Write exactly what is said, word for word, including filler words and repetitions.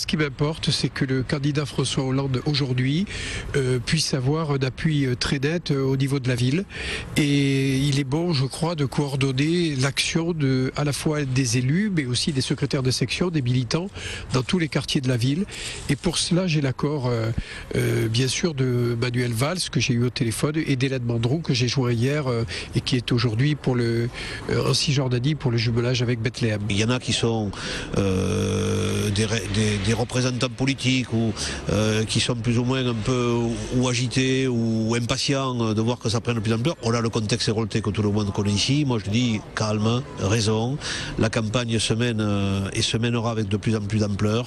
Ce qui m'importe, c'est que le candidat François Hollande, aujourd'hui, euh, puisse avoir un appui très net au niveau de la ville. Et il est bon, je crois, de coordonner l'action à la fois des élus, mais aussi des secrétaires de section, des militants, dans tous les quartiers de la ville. Et pour cela, j'ai l'accord, euh, euh, bien sûr, de Manuel Valls, que j'ai eu au téléphone, et d'Hélène Mandron, que j'ai joint hier, euh, et qui est aujourd'hui pour le, euh, en Cisjordanie pour le jumelage avec Bethléem. Il y en a qui sont euh, des, des, des... des représentants politiques ou euh, qui sont plus ou moins un peu ou agités ou impatients de voir que ça prenne de plus en plus. On a le contexte éreulté que tout le monde connaît ici. Moi je dis calme, raison. La campagne se mène euh, et se mènera avec de plus en plus d'ampleur.